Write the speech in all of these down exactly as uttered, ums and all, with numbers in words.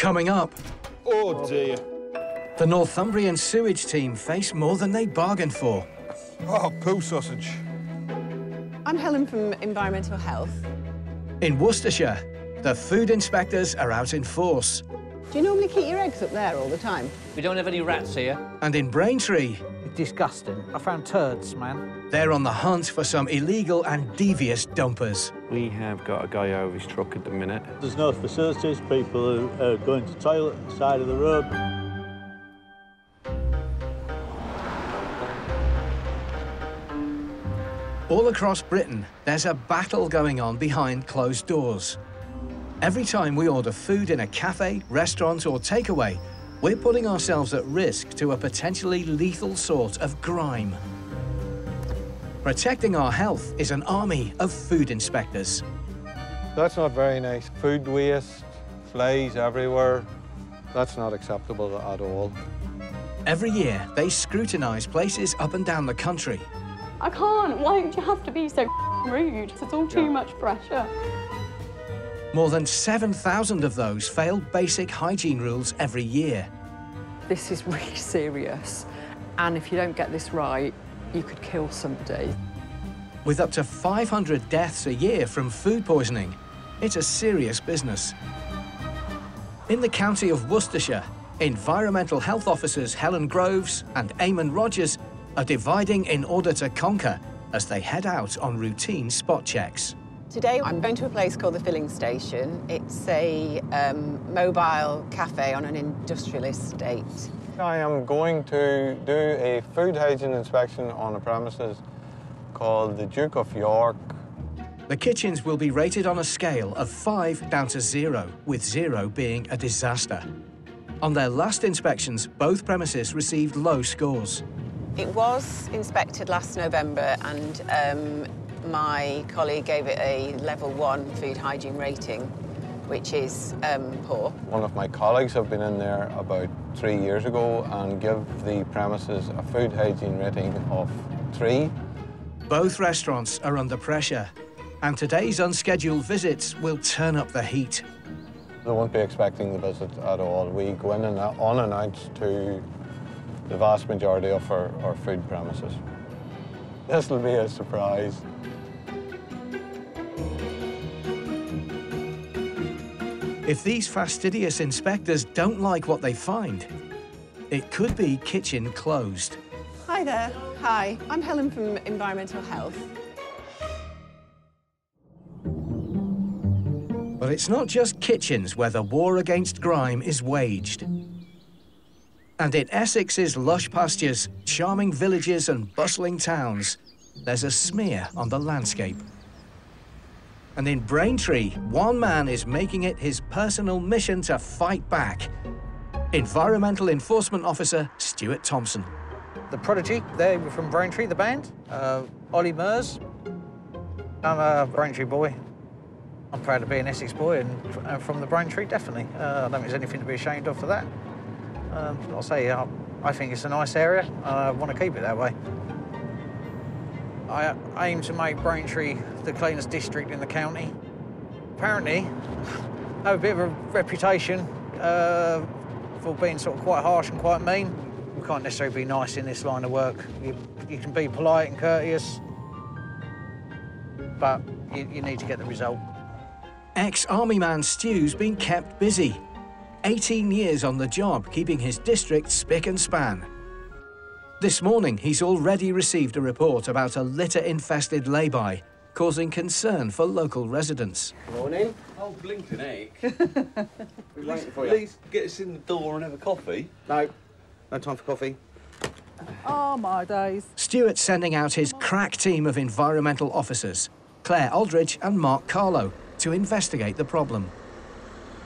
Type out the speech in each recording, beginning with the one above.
Coming up... Oh, dear. The Northumbrian sewage team face more than they bargained for. Oh, poo sausage. I'm Helen from Environmental Health. In Worcestershire, the food inspectors are out in force. Do you normally keep your eggs up there all the time? We don't have any rats here. And in Braintree... It's disgusting. I found turds, man. They're on the hunt for some illegal and devious dumpers. We have got a guy over his truck at the minute. There's no facilities. People are going to the toilet on the side of the road. All across Britain, there's a battle going on behind closed doors. Every time we order food in a cafe, restaurant or takeaway, we're putting ourselves at risk to a potentially lethal sort of grime. Protecting our health is an army of food inspectors. That's not very nice. Food waste, flies everywhere. That's not acceptable at all. Every year, they scrutinise places up and down the country. I can't. Why do you have to be so rude? It's all too much pressure. More than seven thousand of those fail basic hygiene rules every year. This is really serious, and if you don't get this right, you could kill somebody. With up to five hundred deaths a year from food poisoning, it's a serious business. In the county of Worcestershire, environmental health officers Helen Groves and Eamon Rogers are dividing in order to conquer as they head out on routine spot checks. Today, I'm going to a place called The Filling Station. It's a um, mobile cafe on an industrial estate. I am going to do a food hygiene inspection on a premises called the Duke of York. The kitchens will be rated on a scale of five down to zero, with zero being a disaster. On their last inspections, both premises received low scores. It was inspected last November, and um, my colleague gave it a level one food hygiene rating, which is um, poor. One of my colleagues have been in there about three years ago and give the premises a food hygiene rating of three. Both restaurants are under pressure, and today's unscheduled visits will turn up the heat. They won't be expecting the visit at all. We go in and unannounced to the vast majority of our, our food premises. This will be a surprise. If these fastidious inspectors don't like what they find, it could be kitchen closed. Hi there. Hi. I'm Helen from Environmental Health. But it's not just kitchens where the war against grime is waged. And in Essex's lush pastures, charming villages and bustling towns, there's a smear on the landscape. And in Braintree, one man is making it his personal mission to fight back. Environmental Enforcement Officer Stuart Thompson. The Prodigy, they were from Braintree, the band. Uh, Olly Murs. I'm a Braintree boy. I'm proud to be an Essex boy and uh, from the Braintree, definitely. Uh, I don't think there's anything to be ashamed of for that. Um, I'll say I, I think it's a nice area and I want to keep it that way. I aim to make Braintree the cleanest district in the county. Apparently, I have a bit of a reputation uh, for being sort of quite harsh and quite mean. We can't necessarily be nice in this line of work. You, you can be polite and courteous, but you, you need to get the result. Ex-army man Stu's been kept busy. eighteen years on the job, keeping his district spick and span. This morning, he's already received a report about a litter-infested lay-by, causing concern for local residents. Morning. Oh, blinking egg. We're waiting for you. Please get us in the door and have a coffee. No, no time for coffee. Oh, my days. Stuart's sending out his crack team of environmental officers, Claire Aldridge and Mark Carlo, to investigate the problem.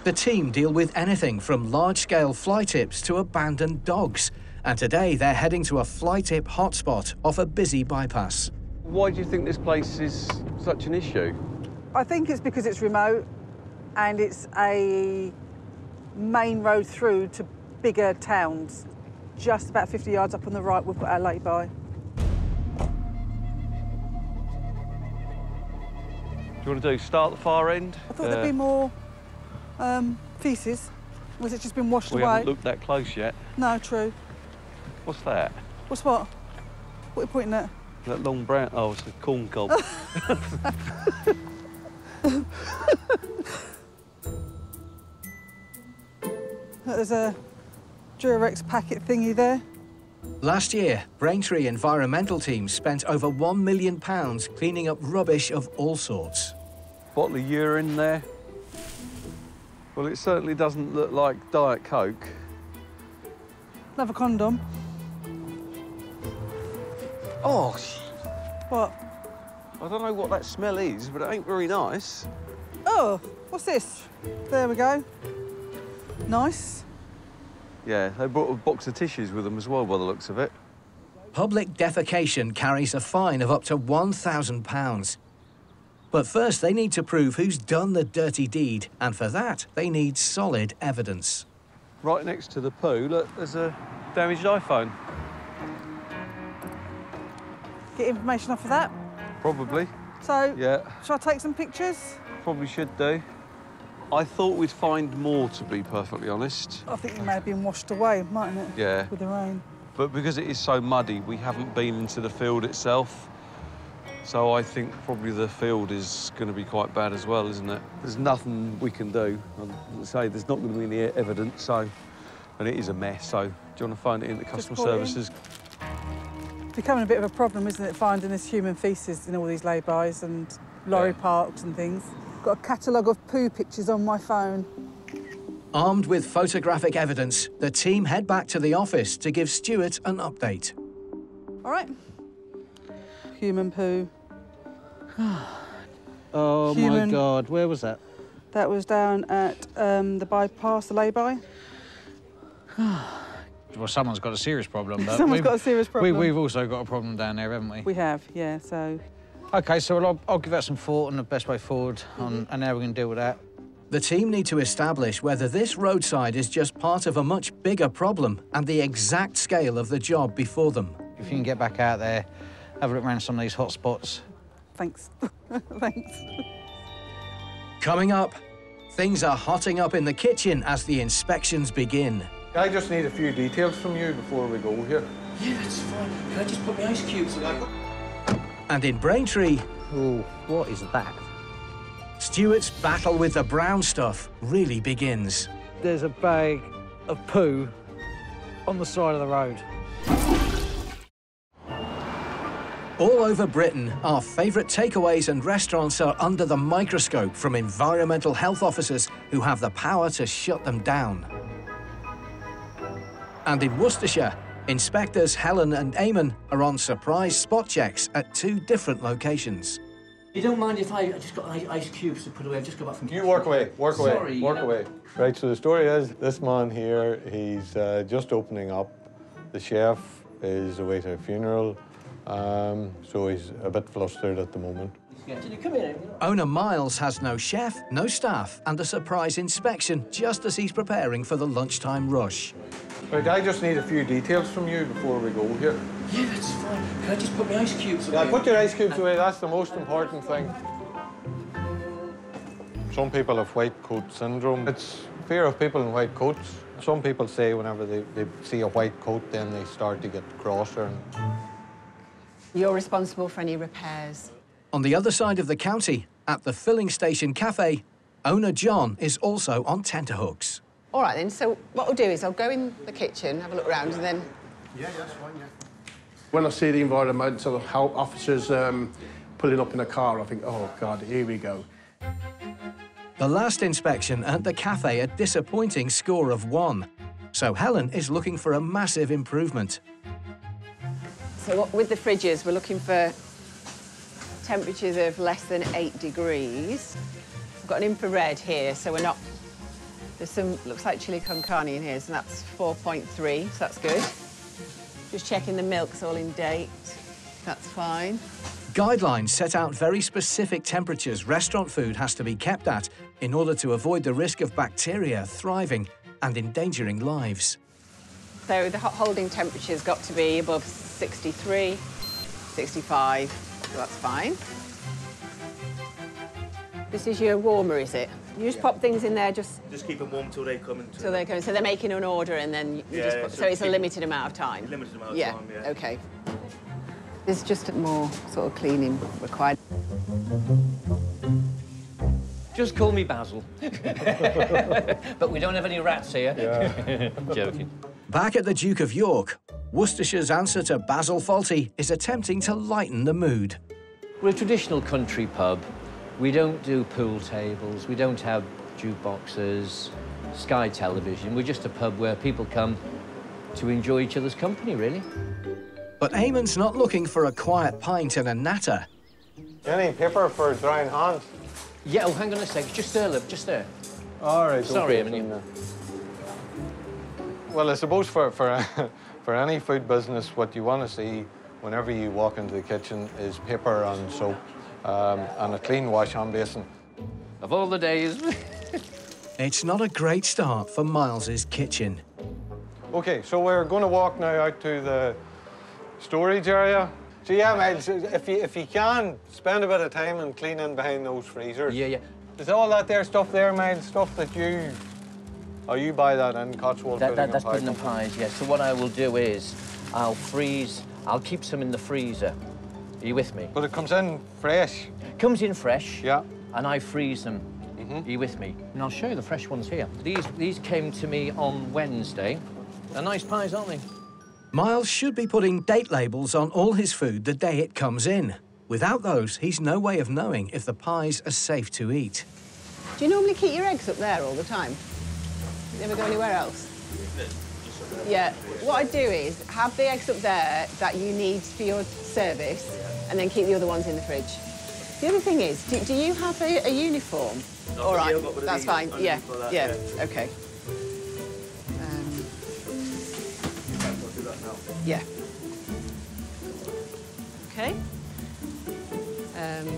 The team deal with anything from large-scale fly tips to abandoned dogs. And today, they're heading to a fly-tip hotspot off a busy bypass. Why do you think this place is such an issue? I think it's because it's remote and it's a main road through to bigger towns. Just about fifty yards up on the right, we've got our lay-by. Do you want to do start at the far end? I thought uh... there'd be more um, faeces. Or has it just been washed away? We haven't looked that close yet. No, true. What's that? What's what? What are you pointing at? That long brown... Oh, it's a corn cob. There's a Durex packet thingy there. Last year, Braintree environmental teams spent over one million pounds cleaning up rubbish of all sorts. Bottle of urine there. Well, it certainly doesn't look like Diet Coke. Love a condom. Oh, what? I don't know what that smell is, but it ain't very nice. Oh, what's this? There we go. Nice. Yeah, they brought a box of tissues with them as well, by the looks of it. Public defecation carries a fine of up to one thousand pounds. But first, they need to prove who's done the dirty deed, and for that, they need solid evidence. Right next to the poo, look, there's a damaged iPhone. Get information off of that? Probably. So, yeah. Shall I take some pictures? Probably should do. I thought we'd find more, to be perfectly honest. I think it may have been washed away, mightn't it? Yeah. With the rain. But because it is so muddy, we haven't been into the field itself. So I think probably the field is going to be quite bad as well, isn't it? There's nothing we can do. I'd say there's not going to be any evidence, so... And it is a mess, so do you want to find it in the customer services? It's becoming a bit of a problem, isn't it, finding this human faeces in all these lay-bys and lorry yeah. parks and things. Got a catalogue of poo pictures on my phone. Armed with photographic evidence, the team head back to the office to give Stuart an update. All right. Human poo. Oh, Human. My God. Where was that? That was down at um, the bypass, the lay-by. Well, someone's got a serious problem. Someone's we've, got a serious problem. We, we've also got a problem down there, haven't we? We have, yeah, so... OK, so I'll, I'll give that some thought and the best way forward on mm-hmm. and how we can deal with that. The team need to establish whether this roadside is just part of a much bigger problem and the exact scale of the job before them. If you can get back out there, have a look around some of these hot spots. Thanks. Thanks. Coming up, things are hotting up in the kitchen as the inspections begin. I just need a few details from you before we go here. Yeah, that's fine. Can I just put my ice cubes away? And in Braintree... Oh, what is that? Stuart's battle with the brown stuff really begins. There's a bag of poo on the side of the road. All over Britain, our favourite takeaways and restaurants are under the microscope from environmental health officers who have the power to shut them down. And in Worcestershire, inspectors Helen and Eamon are on surprise spot checks at two different locations. You don't mind if I, I just got ice cubes to put away? I've just got back from... You work away, work away, Sorry, work yeah. away. Right, so the story is, this man here, he's uh, just opening up. The chef is away to a funeral. Um, so he's a bit flustered at the moment. Come here. Owner Miles has no chef, no staff, and a surprise inspection just as he's preparing for the lunchtime rush. Right, I just need a few details from you before we go here. Yeah, that's fine. Can I just put my ice cubes away? Yeah, put your ice cubes away. That's the most important thing. Some people have white coat syndrome. It's fear of people in white coats. Some people say whenever they, they see a white coat, then they start to get crosser. And... You're responsible for any repairs. On the other side of the county, at the Filling Station cafe, owner John is also on tenterhooks. All right, then, so what I'll do is I'll go in the kitchen, have a look around, and then... Yeah, yeah, that's fine, yeah. When I see the environmental health officers um, pulling up in a car, I think, oh, God, here we go. The last inspection earned the cafe a disappointing score of one, so Helen is looking for a massive improvement. So what, with the fridges, we're looking for temperatures of less than eight degrees. I've got an infrared here, so we're not... There's some, looks like chili con carne in here, so that's four point three, so that's good. Just checking the milk's all in date. That's fine. Guidelines set out very specific temperatures restaurant food has to be kept at in order to avoid the risk of bacteria thriving and endangering lives. So the hot holding temperature's got to be above sixty-three, sixty-five, so that's fine. This is your warmer, is it? You just yeah. pop things in there, just... Just keep them warm till they come. Until they come. So they're making an order and then you yeah, just pop... So, so it's a limited amount of time? Limited amount of yeah. time, yeah. OK. There's just more sort of cleaning required. Just call me Basil. But we don't have any rats here. Yeah. Joking. Back at the Duke of York, Worcestershire's answer to Basil Fawlty is attempting to lighten the mood. We're a traditional country pub. We don't do pool tables, we don't have jukeboxes, Sky television. We're just a pub where people come to enjoy each other's company, really. But Eamon's not looking for a quiet pint and a natter. Any pepper for drying hands? Yeah, oh, hang on a sec. Just stir, love, just stir. All right. Sorry, Eamon. You... Well, I suppose for, for, for any food business, what you want to see whenever you walk into the kitchen is paper and soap. Um, and a clean wash hand basin. Of all the days. It's not a great start for Miles's kitchen. OK, so we're going to walk now out to the storage area. So, yeah, Miles, if you, if you can, spend a bit of time and clean in behind those freezers. Yeah, yeah. There's all that there stuff there, Miles, stuff that you... Oh, you buy that in Cotswold that, that, That's Piddington pies, yes. Yeah. So what I will do is I'll freeze... I'll keep some in the freezer. Are you with me? But it comes in fresh. Comes in fresh. Yeah. And I freeze them. Mm-hmm. Are you with me? And I'll show you the fresh ones here. These these came to me on Wednesday. They're nice pies, aren't they? Miles should be putting date labels on all his food the day it comes in. Without those, he's no way of knowing if the pies are safe to eat. Do you normally keep your eggs up there all the time? You never go anywhere else? Yeah. What I do is have the eggs up there that you need for your service and then keep the other ones in the fridge. The other thing is, do, do you have a, a uniform? Not All right, that's fine. Yeah, that, yeah, yeah, OK. Um, yeah. OK. Um,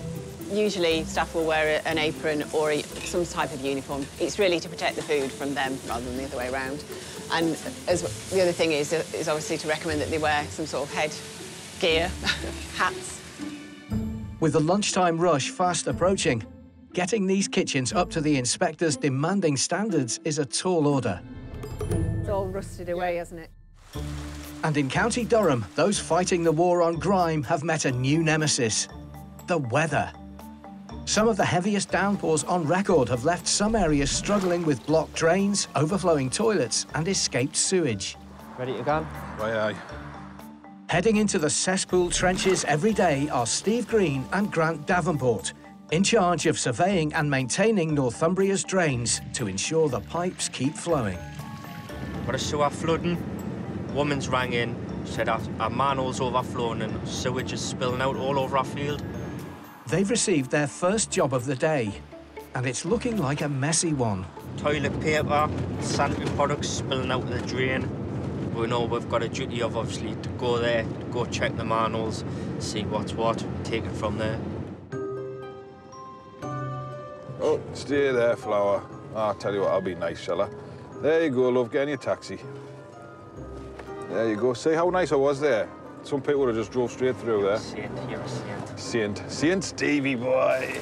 usually staff will wear an apron or a, some type of uniform. It's really to protect the food from them rather than the other way around. And as the other thing is, is obviously to recommend that they wear some sort of head gear, hats. With the lunchtime rush fast approaching, getting these kitchens up to the inspector's demanding standards is a tall order. It's all rusted away, hasn't it? And in County Durham, those fighting the war on grime have met a new nemesis, the weather. Some of the heaviest downpours on record have left some areas struggling with blocked drains, overflowing toilets and escaped sewage. Ready to go? Right, aye. Heading into the cesspool trenches every day are Steve Green and Grant Davenport, in charge of surveying and maintaining Northumbria's drains to ensure the pipes keep flowing. Got a sewer flooding, woman's rang in, said our, our manhole's overflowing and sewage is spilling out all over our field. They've received their first job of the day, and it's looking like a messy one. Toilet paper, sanitary products spilling out of the drain. We know we've got a duty of, obviously, to go there, to go check the manholes, see what's what, take it from there. Oh, stay there, Flower. I'll tell you what, I'll be nice, shall I? There you go, love, get in your taxi. There you go. See how nice I was there? Some people would have just drove straight through there. Saint, you're a saint. Saint. Saint Stevie boy.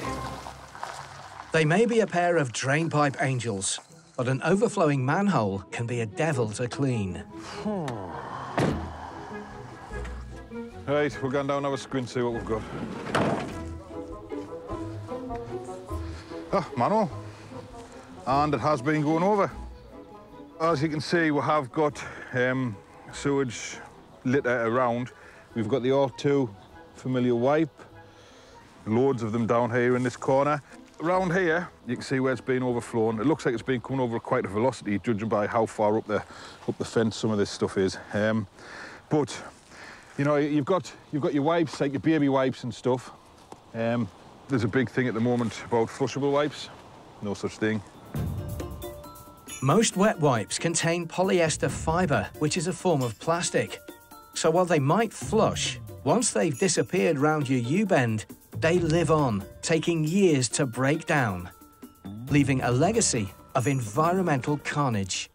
They may be a pair of drainpipe angels, but an overflowing manhole can be a devil to clean. Right, we're going down and have a squint, see what we've got. Ah, manhole. And it has been going over. As you can see, we have got um, sewage litter around. We've got the all too familiar wipe. Loads of them down here in this corner. Around here, you can see where it's been overflown. It looks like it's been coming over at quite a velocity, judging by how far up the up the fence some of this stuff is. Um, but you know, you've got you've got your wipes, like your baby wipes and stuff. Um, there's a big thing at the moment about flushable wipes. No such thing. Most wet wipes contain polyester fibre, which is a form of plastic. So while they might flush, once they've disappeared round your U-bend, they live on, taking years to break down, leaving a legacy of environmental carnage.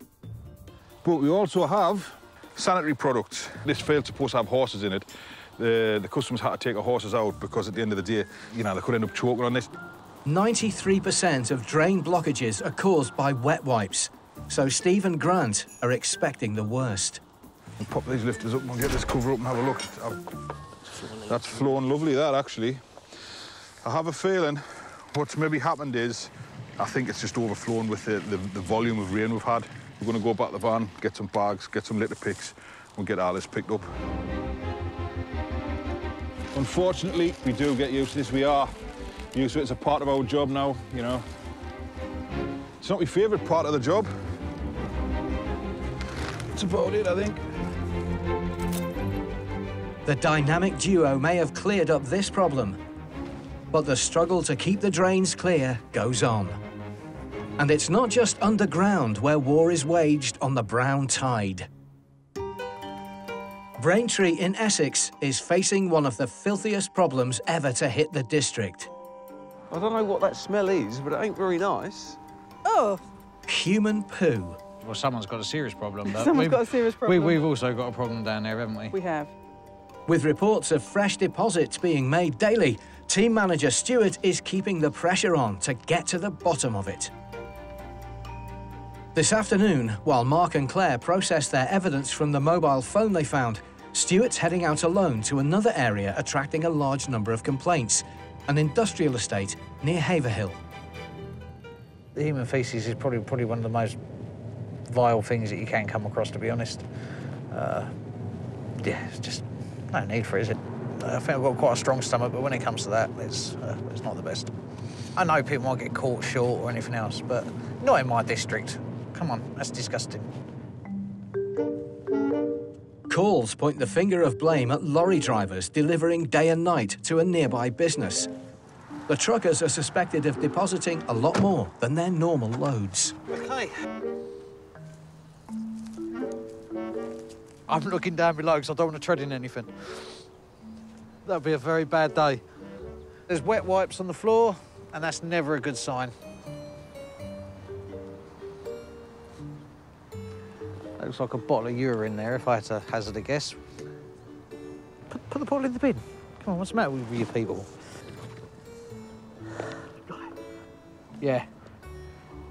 But we also have sanitary products. This field's supposed to have horses in it. The, the customers had to take the horses out because at the end of the day, you know, they could end up choking on this. ninety-three percent of drain blockages are caused by wet wipes, so Steve and Grant are expecting the worst. I'll pop these lifters up and we'll get this cover up and have a look. I've... That's flowing lovely, that, actually. I have a feeling what's maybe happened is I think it's just overflowing with the, the, the volume of rain we've had. We're going to go back to the van, get some bags, get some litter picks, and get Alice picked up. Unfortunately, we do get used to this. We are used to it. It's a part of our job now, you know. It's not my favourite part of the job. That's about it, I think. The dynamic duo may have cleared up this problem, but the struggle to keep the drains clear goes on. And it's not just underground where war is waged on the brown tide. Braintree in Essex is facing one of the filthiest problems ever to hit the district. I don't know what that smell is, but it ain't very nice. Oh! Human poo. Well, someone's got a serious problem, though. Someone's we've, got a serious problem. We, we've also got a problem down there, haven't we? We have. With reports of fresh deposits being made daily, team manager Stuart is keeping the pressure on to get to the bottom of it. This afternoon, while Mark and Claire process their evidence from the mobile phone they found, Stuart's heading out alone to another area attracting a large number of complaints, an industrial estate near Haverhill. The human faeces is probably, probably one of the most vile things that you can come across, to be honest. Uh, yeah, it's just no need for it, is it? I think I've got quite a strong stomach, but when it comes to that, it's, uh, it's not the best. I know people might get caught short or anything else, but not in my district. Come on, that's disgusting. Calls point the finger of blame at lorry drivers delivering day and night to a nearby business. The truckers are suspected of depositing a lot more than their normal loads. OK. I'm looking down below because I don't want to tread in anything. That'll be a very bad day. There's wet wipes on the floor, and that's never a good sign. Looks like a bottle of urine there, if I had to hazard a guess. Put, put the bottle in the bin. Come on, what's the matter with you people? Yeah,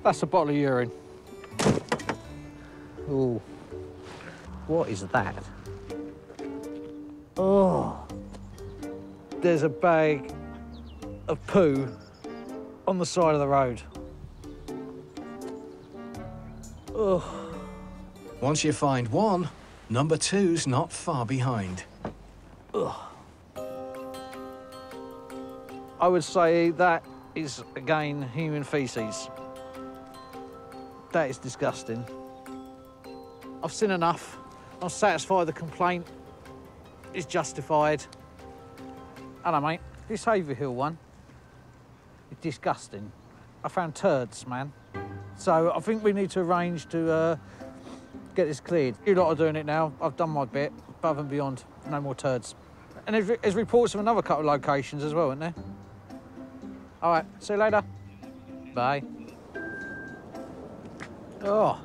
that's a bottle of urine. Ooh, what is that? Oh, there's a bag of poo on the side of the road. Oh. Once you find one, number two's not far behind. Ugh. I would say that is, again, human faeces. That is disgusting. I've seen enough. I'm satisfied the complaint is justified. Hello, mate. This Haverhill one is disgusting. I found turds, man. So I think we need to arrange to... Uh, get this cleared. You lot are doing it now. I've done my bit, above and beyond. No more turds. And there's, re there's reports of another couple of locations as well, isn't there? All right, see you later. Bye. Oh.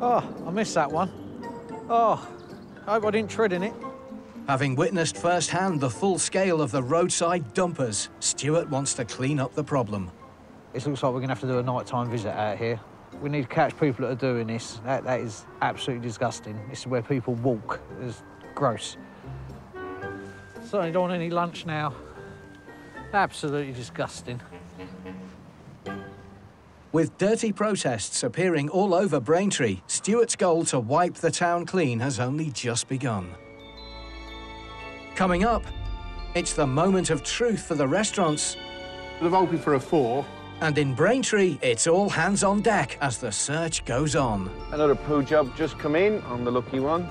Oh, I missed that one. Oh, I hope I didn't tread in it. Having witnessed firsthand the full scale of the roadside dumpers, Stuart wants to clean up the problem. It looks like we're going to have to do a nighttime visit out here. We need to catch people that are doing this. That, that is absolutely disgusting. This is where people walk. It's gross. Certainly don't want any lunch now. Absolutely disgusting. With dirty protests appearing all over Braintree, Stuart's goal to wipe the town clean has only just begun. Coming up, it's the moment of truth for the restaurants. They've opened for a four. And in Braintree, it's all hands on deck as the search goes on. Another poo job just come in. I'm the lucky one.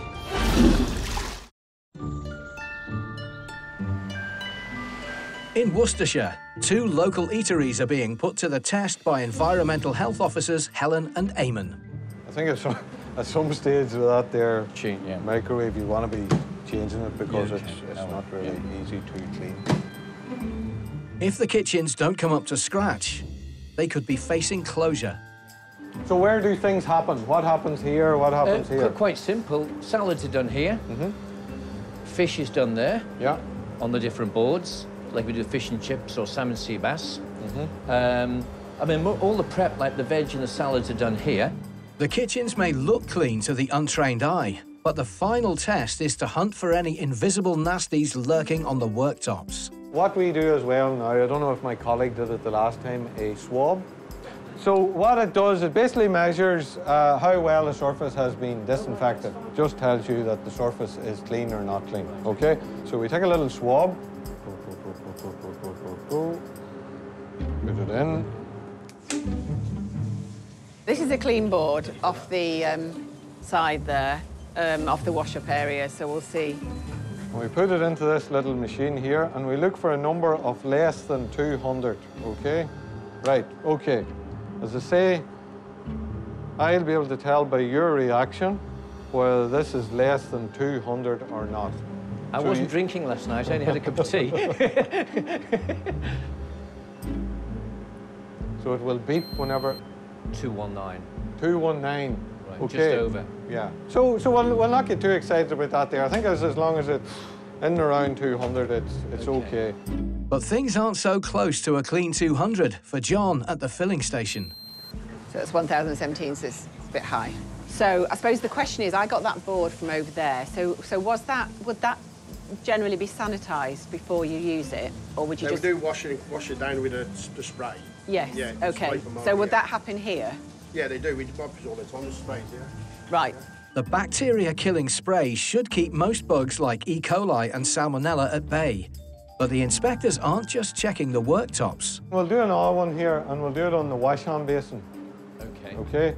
In Worcestershire, two local eateries are being put to the test by environmental health officers Helen and Eamon. I think at some, at some stage of that there Change, yeah. microwave, you want to be changing it because yeah, it's, it's not really yeah. easy to clean. If the kitchens don't come up to scratch, they could be facing closure. So where do things happen? What happens here, what happens uh, here? Quite simple. Salads are done here. Mm-hmm. Fish is done there. Yeah. On the different boards, like we do fish and chips or salmon sea bass. Mm-hmm. um, I mean, all the prep, like the veg and the salads, are done here. The kitchens may look clean to the untrained eye, but the final test is to hunt for any invisible nasties lurking on the worktops. What we do as well now, I don't know if my colleague did it the last time, a swab. So what it does, it basically measures uh, how well a surface has been disinfected. It just tells you that the surface is clean or not clean, okay? So we take a little swab, put it in. This is a clean board off the um, side there, um, off the wash-up area, so we'll see. We put it into this little machine here, and we look for a number of less than two hundred, okay? Right, okay. As I say, I'll be able to tell by your reaction whether this is less than two hundred or not. I so wasn't you... drinking last night. I only had a cup of tea. So it will beep whenever... two one nine. two one nine. Right, okay. Just over. Yeah. So, so we'll, we'll not get too excited about that there. I think as, as long as it's in and around two hundred, it's, it's okay. okay. But things aren't so close to a clean two hundred for John at the filling station. So it's one thousand seventeen, so it's a bit high. So I suppose the question is, I got that board from over there. So, so was that, would that generally be sanitised before you use it, or would you no, just? We do wash it, wash it down with a the spray. Yes. Yeah, okay. So would here. that happen here? Yeah, they do. We do bugs all the time. It's sprays, yeah. Right. Yeah. The bacteria-killing spray should keep most bugs like E. coli and Salmonella at bay. But the inspectors aren't just checking the worktops. We'll do another one here, and we'll do it on the wash-hand basin. OK. OK.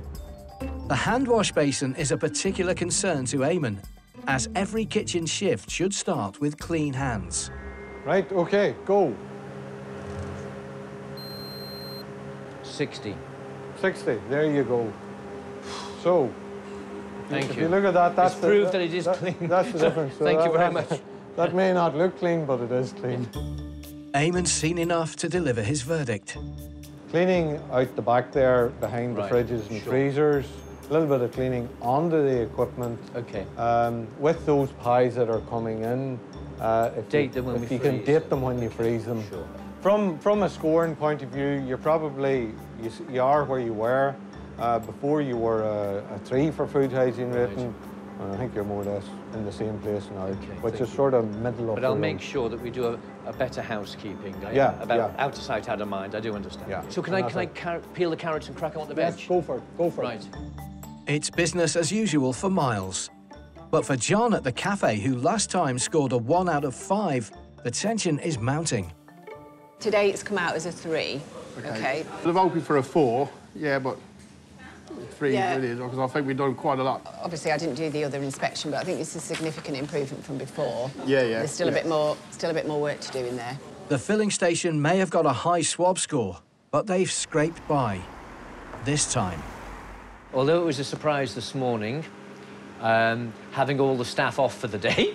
The hand-wash basin is a particular concern to Eamon, as every kitchen shift should start with clean hands. Right, OK, go. sixty. sixty, there you go. So, Thank if you. you look at that, that's... It's the, proved that, that it is that, clean. That's the difference. So Thank that, you very much. That may not look clean, but it is clean. Eamon's seen enough to deliver his verdict. Cleaning out the back there, behind right. the fridges and sure. freezers. A little bit of cleaning onto the equipment. OK. Um, with those pies that are coming in. Uh, if date you, them when if we you freeze. You can date them when okay. you freeze them. Sure. From, from a scoring point of view, you're probably... You, you are where you were. Uh, before you were a, a three for food hygiene right. rating. And I think you're more or less in the same place now, okay, which is you. sort of middle of But I'll room. make sure that we do a, a better housekeeping. I, yeah, about yeah. out of sight, out of mind, I do understand. Yeah. So can and I, can I car peel the carrots and crack on the veg? Yes, go for it, go for right. it. It's business as usual for Miles. But for John at the cafe, who last time scored a one out of five, the tension is mounting. Today it's come out as a three, OK? okay. I'd have hoped for a four, yeah, but... Three yeah. really is, because I think we've done quite a lot. Obviously, I didn't do the other inspection, but I think this is a significant improvement from before. Yeah, yeah. There's still yeah. a bit more, still a bit more work to do in there. The filling station may have got a high swab score, but they've scraped by this time. Although it was a surprise this morning, um, having all the staff off for the day,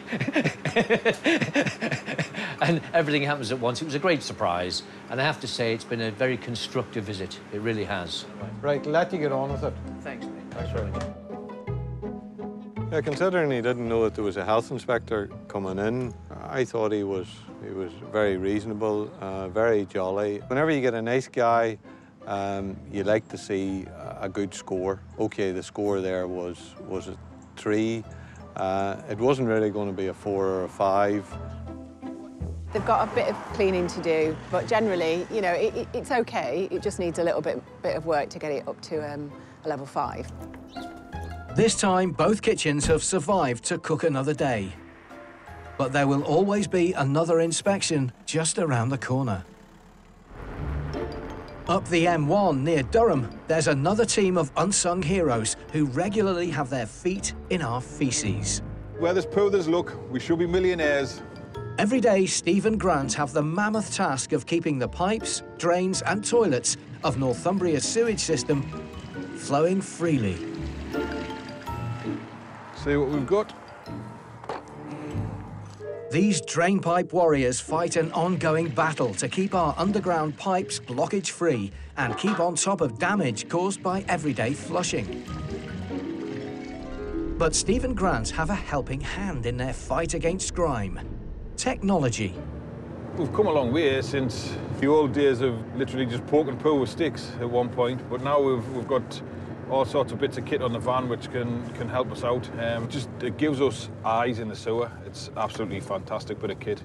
and everything happens at once. It was a great surprise, and I have to say it's been a very constructive visit. It really has. Right, let you get on with it. Thanks, mate. Thanks very much. Yeah, considering he didn't know that there was a health inspector coming in, I thought he was he was very reasonable, uh, very jolly. Whenever you get a nice guy, um, you like to see a good score. Okay, the score there was was a three. Uh, it wasn't really going to be a four or a five. They've got a bit of cleaning to do, but generally, you know, it, it, it's OK. It just needs a little bit, bit of work to get it up to um, a level five. This time, both kitchens have survived to cook another day. But there will always be another inspection just around the corner. Up the M one near Durham, there's another team of unsung heroes who regularly have their feet in our feces. Where there's poo, there's luck. We should be millionaires. Every day, Steve and Grant have the mammoth task of keeping the pipes, drains and toilets of Northumbria's sewage system flowing freely. See what we've got. These drainpipe warriors fight an ongoing battle to keep our underground pipes blockage-free and keep on top of damage caused by everyday flushing. But Steve and Grant have a helping hand in their fight against grime. Technology. We've come a long way since the old days of literally just poking poo with sticks at one point, but now we've, we've got all sorts of bits of kit on the van which can, can help us out. Um, just, it gives us eyes in the sewer. It's absolutely fantastic bit of kit.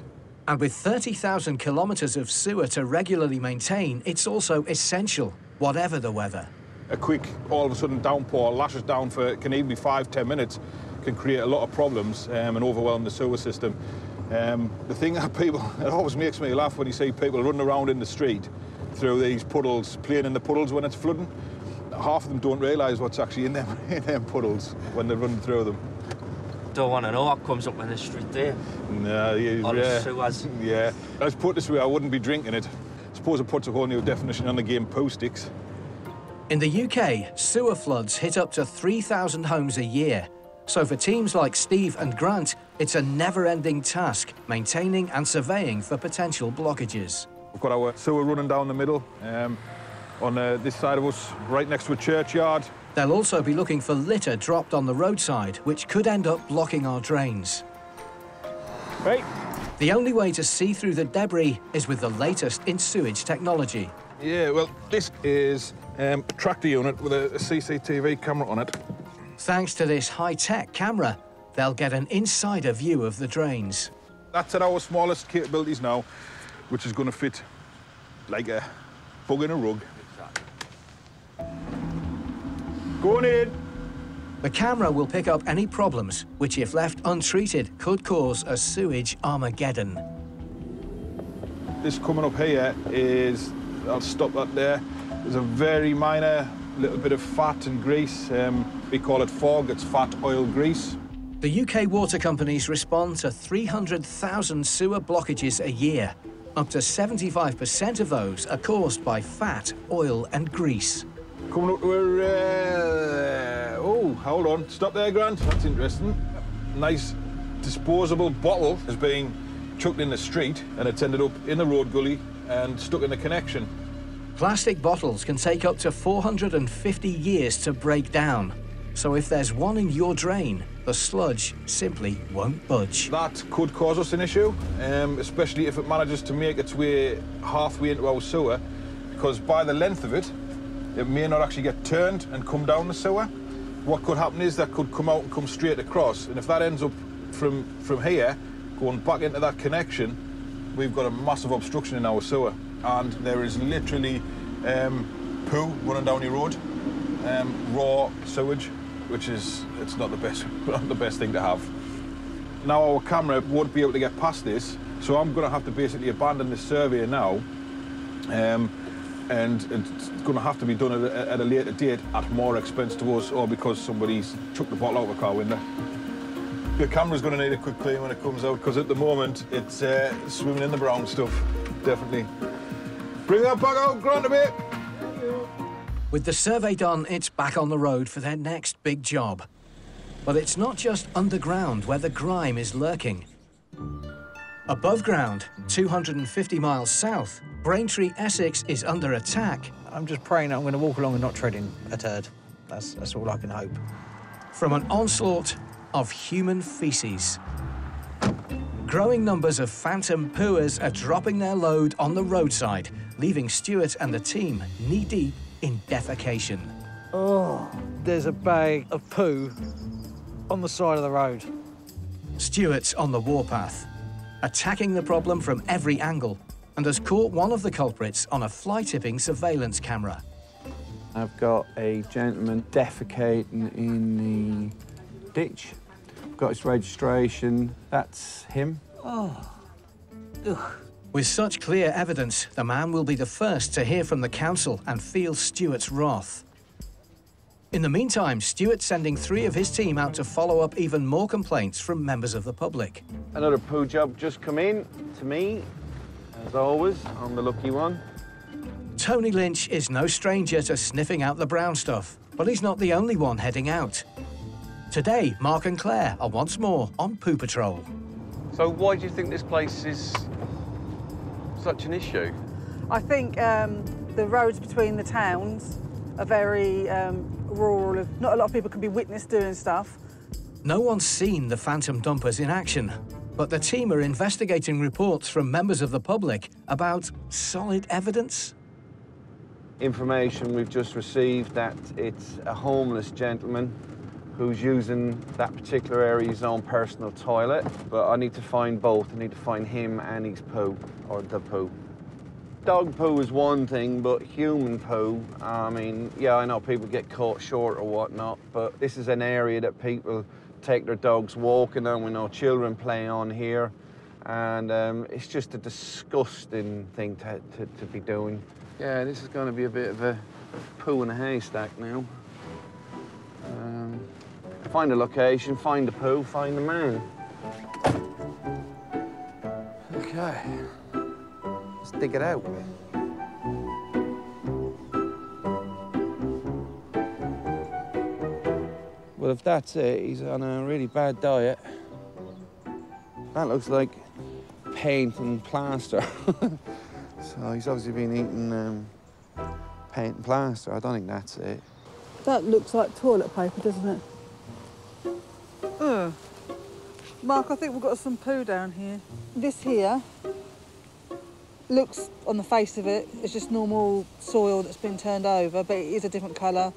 And with thirty thousand kilometres of sewer to regularly maintain, it's also essential, whatever the weather. A quick, all-of-a-sudden downpour, lashes down for, it can even be five, ten minutes, can create a lot of problems um, and overwhelm the sewer system. Um, the thing that people, it always makes me laugh when you see people running around in the street through these puddles, playing in the puddles when it's flooding. Half of them don't realise what's actually in them, in them puddles when they're running through them. Don't want to know what comes up in the street there. No, yeah. Or yeah. Sewers. Yeah. Let's put this way, I wouldn't be drinking it. I suppose it puts a whole new definition on the game, poo sticks. In the U K, sewer floods hit up to three thousand homes a year. So for teams like Steve and Grant, it's a never-ending task, maintaining and surveying for potential blockages. We've got our sewer running down the middle, um, on uh, this side of us, right next to a churchyard. They'll also be looking for litter dropped on the roadside, which could end up blocking our drains. Right. The only way to see through the debris is with the latest in sewage technology. Yeah, well, this is um, a tractor unit with a, a C C T V camera on it. Thanks to this high-tech camera, they'll get an insider view of the drains. That's at our smallest capabilities now, which is going to fit like a bug in a rug. Going in! The camera will pick up any problems, which, if left untreated, could cause a sewage Armageddon. This coming up here is... I'll stop that there. There's a very minor little bit of fat and grease. Um, we call it fog. It's fat, oil, grease. The U K water companies respond to three hundred thousand sewer blockages a year. Up to seventy-five percent of those are caused by fat, oil and grease. Coming up to a... Uh... Oh, hold on. Stop there, Grant. That's interesting. Nice disposable bottle has been chucked in the street and it's ended up in the road gully and stuck in the connection. Plastic bottles can take up to four hundred fifty years to break down. So if there's one in your drain, the sludge simply won't budge. That could cause us an issue, um, especially if it manages to make its way halfway into our sewer, because by the length of it, it may not actually get turned and come down the sewer. What could happen is that could come out and come straight across, and if that ends up from, from here, going back into that connection, we've got a massive obstruction in our sewer. And there is literally um, poo running down your road, um, raw sewage, which is, it's not the best, not the best thing to have. Now our camera won't be able to get past this, so I'm going to have to basically abandon this survey now, um, and it's going to have to be done at a, at a later date at more expense to us, or because somebody's chucked the bottle out of a car window. The camera's going to need a quick clean when it comes out, because at the moment it's uh, swimming in the brown stuff, definitely. Bring that bug out, Grant, a bit. With the survey done, it's back on the road for their next big job. But it's not just underground where the grime is lurking. Above ground, two hundred fifty miles south, Braintree, Essex is under attack. I'm just praying that I'm going to walk along and not tread in a turd. That's, that's all I can hope. From an onslaught of human faeces. Growing numbers of phantom pooers are dropping their load on the roadside, leaving Stuart and the team knee-deep in defecation. Oh, there's a bag of poo on the side of the road. Stuart's on the warpath, attacking the problem from every angle, and has caught one of the culprits on a fly-tipping surveillance camera. I've got a gentleman defecating in the ditch. Got his registration. That's him. Oh. Ugh. With such clear evidence, the man will be the first to hear from the council and feel Stuart's wrath. In the meantime, Stuart's sending three of his team out to follow up even more complaints from members of the public. Another poo job just come in to me. As always, I'm the lucky one. Tony Lynch is no stranger to sniffing out the brown stuff, but he's not the only one heading out. Today, Mark and Claire are once more on Poo Patrol. So why do you think this place is such an issue? I think um, the roads between the towns are very um, rural. Not a lot of people can be witnessed doing stuff. No one's seen the phantom dumpers in action, but the team are investigating reports from members of the public about solid evidence. Information we've just received that it's a homeless gentleman who's using that particular area his own personal toilet, but I need to find both. I need to find him and his poo, or the poo. Dog poo is one thing, but human poo, I mean, yeah, I know people get caught short or whatnot, but this is an area that people take their dogs walking on. We know children play on here, and um, it's just a disgusting thing to, to, to be doing. Yeah, this is going to be a bit of a poo in a haystack now. Um, find a location, find the poo, find the man. Okay. Let's dig it out. Well, if that's it, he's on a really bad diet. That looks like paint and plaster. So he's obviously been eating um, paint and plaster. I don't think that's it. That looks like toilet paper, doesn't it? Ugh. Mark, I think we've got some poo down here. This here looks, on the face of it, it's just normal soil that's been turned over, but it is a different colour.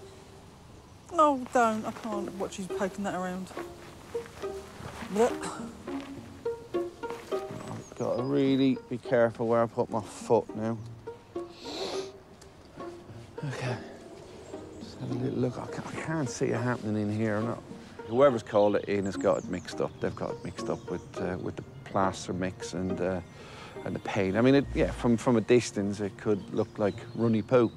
Oh, don't. I can't watch you poking that around. I've got to really be careful where I put my foot now. OK. Just have a little look. I can't, I can't see it happening in here. Not. Whoever's called it in has got it mixed up. They've got it mixed up with, uh, with the plaster mix and... Uh, and the paint. I mean, it, yeah, from, from a distance, it could look like runny poo.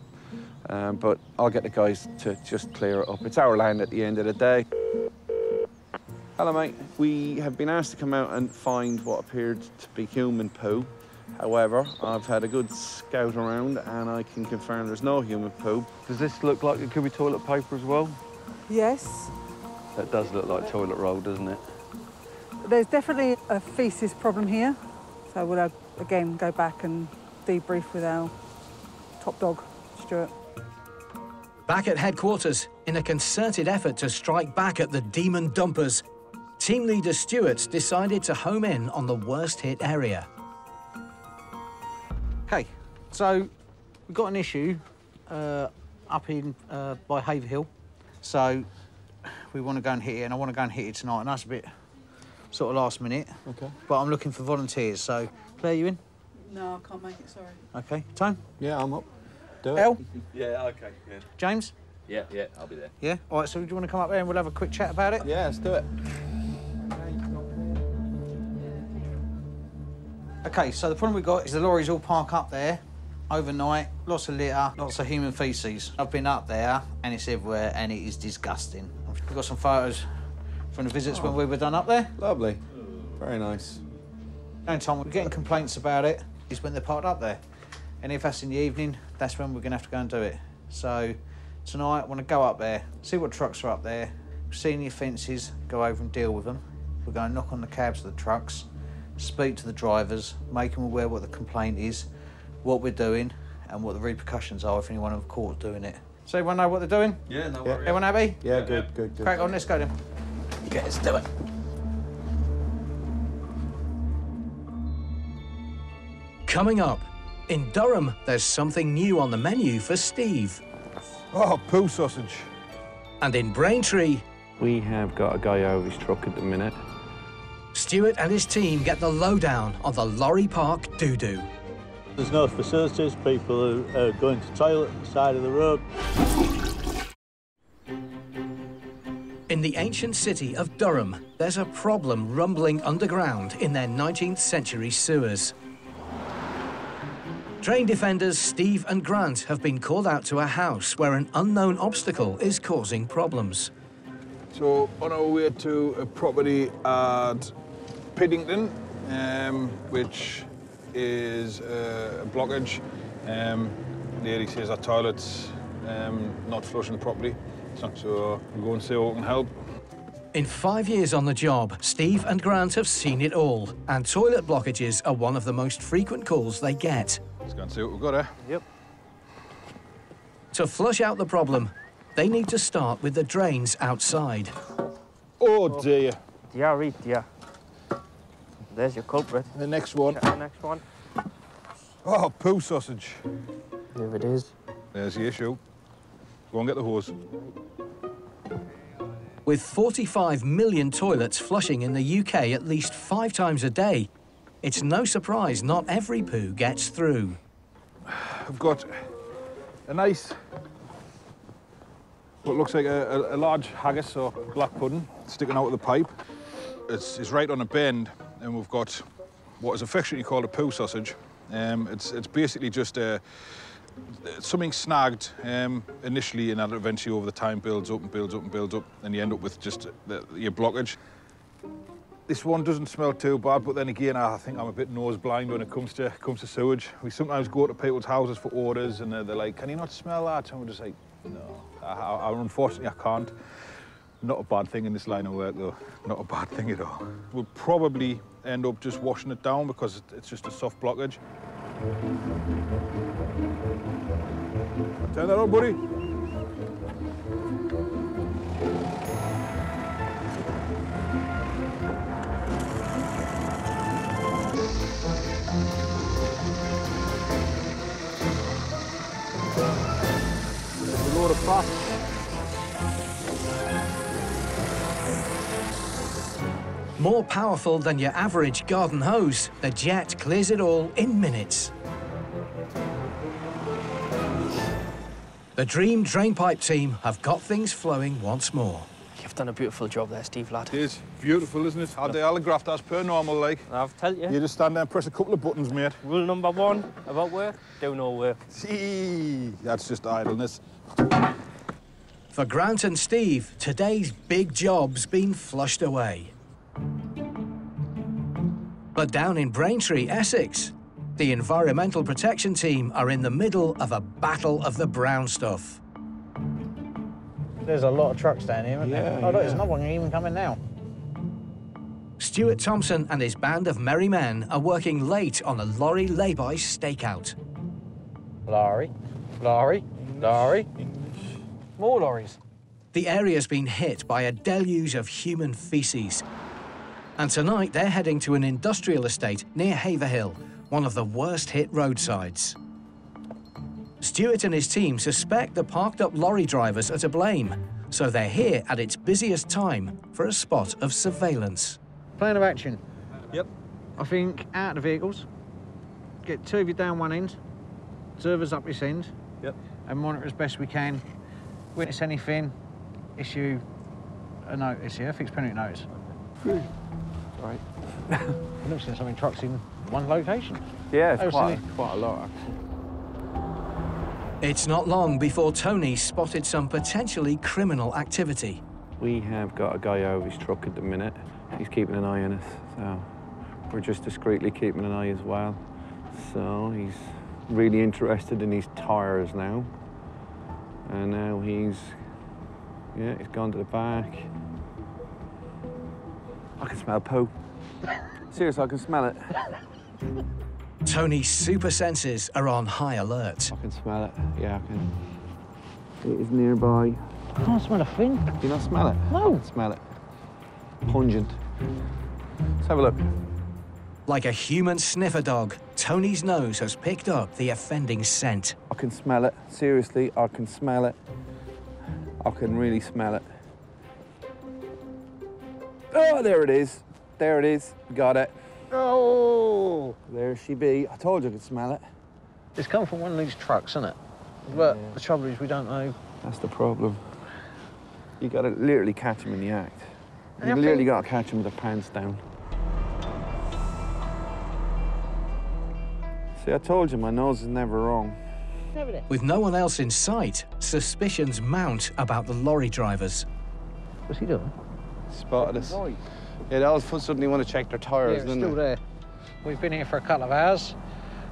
Um, but I'll get the guys to just clear it up. It's our land at the end of the day. Hello, mate. We have been asked to come out and find what appeared to be human poo. However, I've had a good scout around, and I can confirm there's no human poo. Does this look like it could be toilet paper as well? Yes. That does look like toilet roll, doesn't it? There's definitely a faeces problem here. So we'll, again, go back and debrief with our top dog, Stuart. Back at headquarters, in a concerted effort to strike back at the demon dumpers, team leader Stuart decided to home in on the worst-hit area. OK, so we've got an issue uh, up in uh, by Haverhill, so we want to go and hit it, and I want to go and hit it tonight, and that's a bit... sort of last minute. Okay. But I'm looking for volunteers, so... Claire, you in? No, I can't make it, sorry. OK. Tone? Yeah, I'm up. Do it. Elle? Yeah, OK, yeah. James? Yeah, yeah, I'll be there. Yeah? All right, so do you want to come up there and we'll have a quick chat about it? Yeah, let's do it. OK, so the problem we've got is the lorries all park up there overnight, lots of litter, lots of human faeces. I've been up there, and it's everywhere, and it is disgusting. We've got some photos from the visits oh. when we were done up there. Lovely. Very nice. The only time we're getting complaints about it is when they're parked up there. And if that's in the evening, that's when we're going to have to go and do it. So tonight, I want to go up there, see what trucks are up there, see any offences, go over and deal with them. We're going to knock on the cabs of the trucks, speak to the drivers, make them aware what the complaint is, what we're doing, and what the repercussions are if anyone of course doing it. So everyone know what they're doing? Yeah, no worries. Everyone happy? Yeah, yeah, good, good, good. Crack on, let's go then. Okay, let's do it. Coming up, in Durham, there's something new on the menu for Steve. Oh, poo sausage. And in Braintree... we have got a guy over his truck at the minute. Stuart and his team get the lowdown on the lorry park doo-doo. There's no facilities, people are going to toilet on the side of the road. In the ancient city of Durham, there's a problem rumbling underground in their nineteenth century sewers. Train defenders Steve and Grant have been called out to a house where an unknown obstacle is causing problems. So, on our way to a property at Piddington, um, which is a blockage. Um, there he says our toilet's um, not flushing properly. So we'll go and see what can help. In five years on the job, Steve and Grant have seen it all, and toilet blockages are one of the most frequent calls they get. Let's go and see what we've got, eh? Yep. To flush out the problem, they need to start with the drains outside. Oh, dear. Dear, dear. There's your culprit. The next one. The next one. Oh, poo sausage. There it is. There's the issue. Go and get the hose. With forty-five million toilets flushing in the U K at least five times a day, it's no surprise not every poo gets through. I've got a nice, what looks like a, a, a large haggis or black pudding sticking out of the pipe. It's, it's right on a bend, and we've got what is affectionately called a poo sausage. Um, it's, it's basically just a... something snagged um, initially, and that eventually over the time builds up and builds up and builds up, and you end up with just the, your blockage. This one doesn't smell too bad, but then again, I think I'm a bit nose blind when it comes to comes to sewage. We sometimes go to people's houses for orders, and they're, they're like, "Can you not smell that?" And we're just like, "No, I, I, unfortunately, I can't." Not a bad thing in this line of work, though. Not a bad thing at all. We'll probably end up just washing it down because it's just a soft blockage. Turn that on, buddy. There's a load of fat. More powerful than your average garden hose, the jet clears it all in minutes. The Dream Drainpipe team have got things flowing once more. You've done a beautiful job there, Steve, lad. It is. Beautiful, isn't it? How they allograft as per normal, like. I've tell you. You just stand there and press a couple of buttons, mate. Rule number one about work, do no work. See, that's just idleness. For Grant and Steve, today's big job's been flushed away. But down in Braintree, Essex, the Environmental Protection Team are in the middle of a battle of the brown stuff. There's a lot of trucks down here, isn't yeah, there? Oh, yeah. Look, there's another one even coming now. Stuart Thompson and his band of merry men are working late on a lorry lay-by stakeout. Lorry, lorry, lorry. More lorries. The area's been hit by a deluge of human faeces. And tonight they're heading to an industrial estate near Haverhill, one of the worst-hit roadsides. Stuart and his team suspect the parked-up lorry drivers are to blame, so they're here at its busiest time for a spot of surveillance. Plan of action. Yep. I think out of the vehicles, get two of you down one end, observers up this end, yep, and monitor as best we can. Witness anything, issue a notice here, fixed penalty notice. Good. Right. I've never seen so many trucks in one location. Yeah, it's quite, quite a lot, actually. It's not long before Tony spotted some potentially criminal activity. We have got a guy over his truck at the minute. He's keeping an eye on us, so we're just discreetly keeping an eye as well. So he's really interested in his tyres now. And now he's, yeah, he's gone to the back. I can smell poo. Seriously, I can smell it. Tony's super senses are on high alert. I can smell it. Yeah, I can. It is nearby. I can't smell a thing. Do you not smell it? No. I can smell it. Pungent. Let's have a look. Like a human sniffer dog, Tony's nose has picked up the offending scent. I can smell it. Seriously, I can smell it. I can really smell it. Oh, there it is. There it is. Got it. Oh! There she be. I told you I could smell it. It's come from one of these trucks, isn't it? But yeah, the trouble is we don't know. That's the problem. You got to literally catch them in the act. You have literally got to catch them with their pants down. See, I told you my nose is never wrong. With no one else in sight, suspicions mount about the lorry drivers. What's he doing? Spotted us. Yeah, they all suddenly want to check their tyres, don't they? Still there. We've been here for a couple of hours.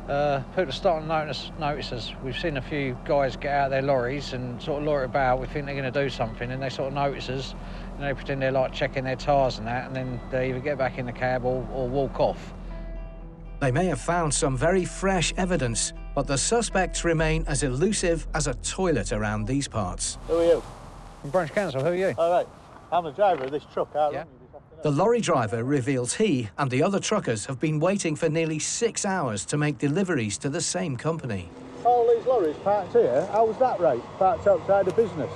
Uh, people are starting to notice, notice us. We've seen a few guys get out of their lorries and sort of loiter about. We think they're going to do something, and they sort of notice us. And they pretend they're like checking their tyres and that, and then they either get back in the cab or, or walk off. They may have found some very fresh evidence, but the suspects remain as elusive as a toilet around these parts. Who are you? I'm Branch Council. Who are you? All right. I'm the driver of this truck, aren't yeah. you, this afternoon? The lorry driver reveals he and the other truckers have been waiting for nearly six hours to make deliveries to the same company. All these lorries parked here, how was that right? Parked outside the business,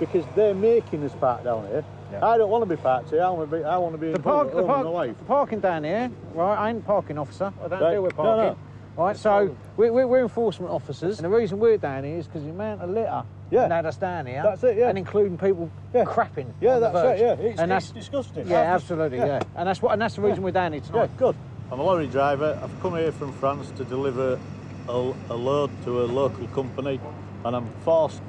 because they're making us park down here. Yeah. I don't want to be parked here, I want to be, I want to be the park, the park, the parking down here, right, I ain't parking officer, I don't right. deal with parking. No, no. Right, so we're, we're enforcement officers, and the reason we're down here is because the amount of litter yeah. had us down here. That's it, yeah. And including people yeah. crapping. Yeah, that's it, yeah. It's, and it's that's, disgusting. Yeah, absolutely, yeah. yeah. And that's what, and that's the reason yeah. we're down here tonight. Yeah, good. I'm a lorry driver. I've come here from France to deliver a, a load to a local company, and I'm forced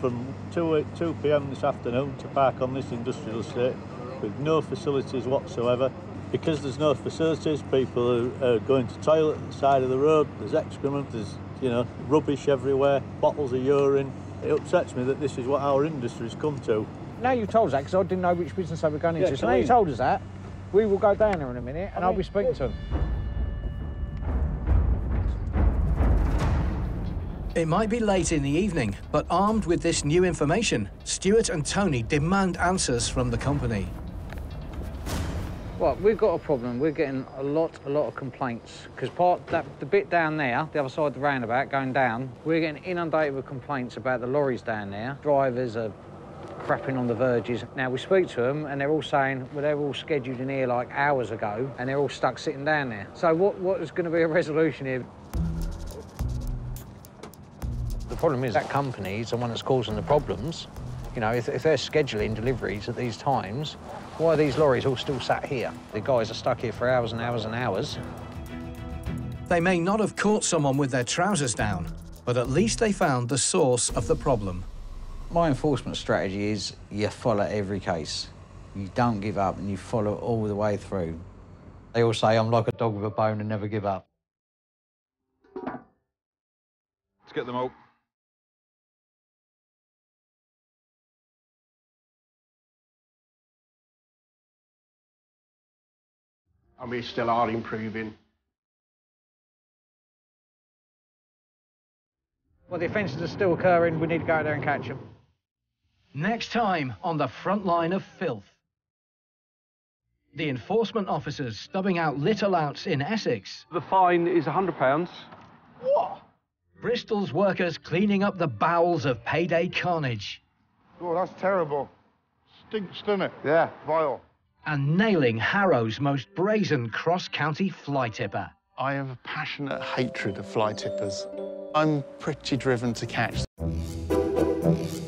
from two p m this afternoon to park on this industrial estate with no facilities whatsoever. Because there's no facilities, people are, are going to toilet at the side of the road, there's excrement, there's, you know, rubbish everywhere, bottles of urine. It upsets me that this is what our industry's come to. Now you told us that, because I didn't know which business I was going into, yeah, so now you told us that, we will go down there in a minute and I mean, I'll be speaking to them. It might be late in the evening, but armed with this new information, Stuart and Tony demand answers from the company. Well, we've got a problem. We're getting a lot, a lot of complaints. Because part that the bit down there, the other side of the roundabout, going down, we're getting inundated with complaints about the lorries down there. Drivers are crapping on the verges. Now, we speak to them, and they're all saying, well, they were all scheduled in here like hours ago, and they're all stuck sitting down there. So what, what is going to be a resolution here? The problem is that company is the one that's causing the problems. You know, if, if they're scheduling deliveries at these times, why are these lorries all still sat here? The guys are stuck here for hours and hours and hours. They may not have caught someone with their trousers down, but at least they found the source of the problem. My enforcement strategy is you follow every case. You don't give up and you follow it all the way through. They all say I'm like a dog with a bone and never give up. Let's get them all. And we still are improving. Well, the offences are still occurring. We need to go there and catch them. Next time on the front line of filth. The enforcement officers stubbing out litter louts in Essex. The fine is one hundred pounds. What? Bristol's workers cleaning up the bowels of payday carnage. Oh, that's terrible. Stinks, doesn't it? Yeah, vile. And nailing Harrow's most brazen cross-county fly-tipper. I have a passionate hatred of fly-tippers. I'm pretty driven to catch them.